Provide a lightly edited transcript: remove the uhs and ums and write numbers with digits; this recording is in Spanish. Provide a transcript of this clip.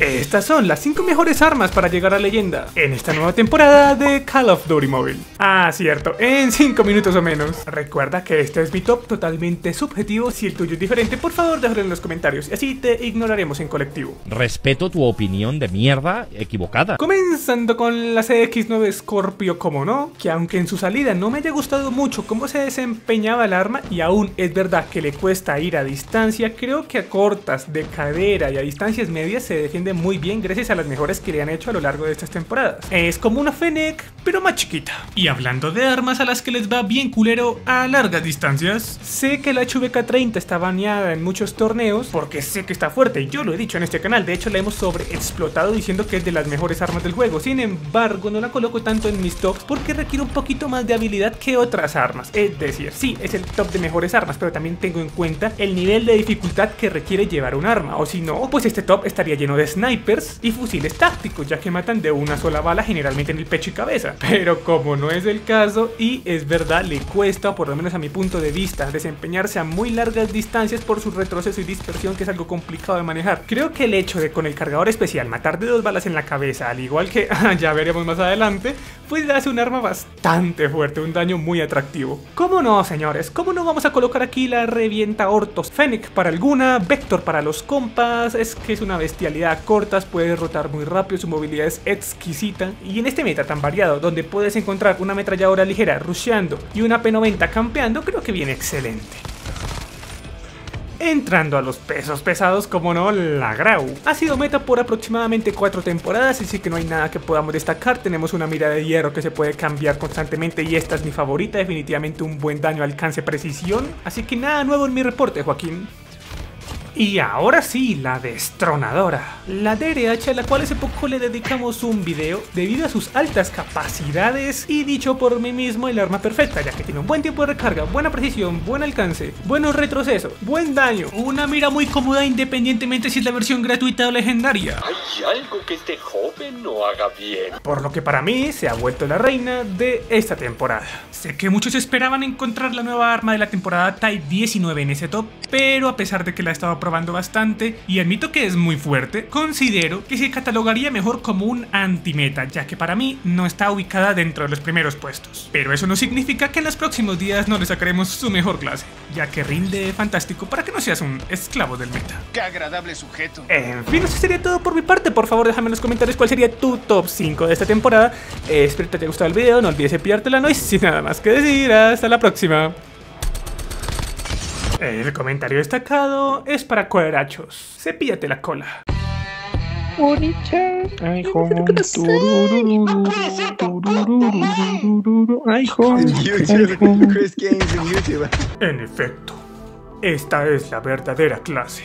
Estas son las 5 mejores armas para llegar a leyenda en esta nueva temporada de Call of Duty Mobile. Ah, cierto, en 5 minutos o menos. Recuerda que este es mi top totalmente subjetivo. Si el tuyo es diferente, por favor déjalo en los comentarios y así te ignoraremos en colectivo. Respeto tu opinión de mierda equivocada. Comenzando con la CX9 Scorpio, como no, que aunque en su salida no me haya gustado mucho cómo se desempeñaba el arma y aún es verdad que le cuesta ir a distancia, creo que a cortas, de cadera y a distancias medias se defiende muy bien gracias a las mejoras que le han hecho a lo largo de estas temporadas. Es como una Fennec, pero más chiquita. Y hablando de armas a las que les va bien culero a largas distancias, sé que la HVK30 está baneada en muchos torneos porque sé que está fuerte, y yo lo he dicho en este canal. De hecho, la hemos sobreexplotado diciendo que es de las mejores armas del juego. Sin embargo, no la coloco tanto en mis tops porque requiere un poquito más de habilidad que otras armas. Es decir, sí, es el top de mejores armas, pero también tengo en cuenta el nivel de dificultad que requiere llevar un arma, o si no, pues este top estaría lleno de snipers y fusiles tácticos, ya que matan de una sola bala generalmente en el pecho y cabeza. Pero como no es el caso, y es verdad, le cuesta, por lo menos a mi punto de vista, desempeñarse a muy largas distancias por su retroceso y dispersión, que es algo complicado de manejar. Creo que el hecho de con el cargador especial matar de 2 balas en la cabeza, al igual que ya veremos más adelante, pues hace un arma bastante fuerte, un daño muy atractivo. ¿Cómo no, señores? ¿Cómo no vamos a colocar aquí la revienta hortos? Fennec para alguna, Vector para los compas, es que es una bestialidad. Cortas, puede rotar muy rápido, su movilidad es exquisita, y en este meta tan variado donde puedes encontrar una ametralladora ligera rusheando y una P90 campeando, creo que viene excelente. Entrando a los pesos pesados, como no, la Grau. Ha sido meta por aproximadamente 4 temporadas, así que no hay nada que podamos destacar. Tenemos una mira de hierro que se puede cambiar constantemente y esta es mi favorita, definitivamente un buen daño, alcance, precisión. Así que nada nuevo en mi reporte, Joaquín. Y ahora sí, la destronadora, la DRH, a la cual hace poco le dedicamos un video debido a sus altas capacidades, y dicho por mí mismo, el arma perfecta, ya que tiene un buen tiempo de recarga, buena precisión, buen alcance, buenos retrocesos, buen daño, una mira muy cómoda independientemente si es la versión gratuita o legendaria. Hay algo que este joven no haga bien. Por lo que para mí se ha vuelto la reina de esta temporada. Sé que muchos esperaban encontrar la nueva arma de la temporada Type 19 en ese top, pero a pesar de que la estaba probando bastante y admito que es muy fuerte, considero que se catalogaría mejor como un antimeta, ya que para mí no está ubicada dentro de los primeros puestos. Pero eso no significa que en los próximos días no le sacaremos su mejor clase, ya que rinde fantástico para que no seas un esclavo del meta. ¡Qué agradable sujeto! En fin, eso sería todo por mi parte. Por favor, déjame en los comentarios cuál sería tu top 5 de esta temporada. Espero que te haya gustado el video, no olvides pillártela, no, y sin nada más que decir, hasta la próxima. El comentario destacado es para cuadrachos. Cepíllate la cola. Ay, joven. No puede ser tampoco. Ay, joven. En efecto, esta es la verdadera clase.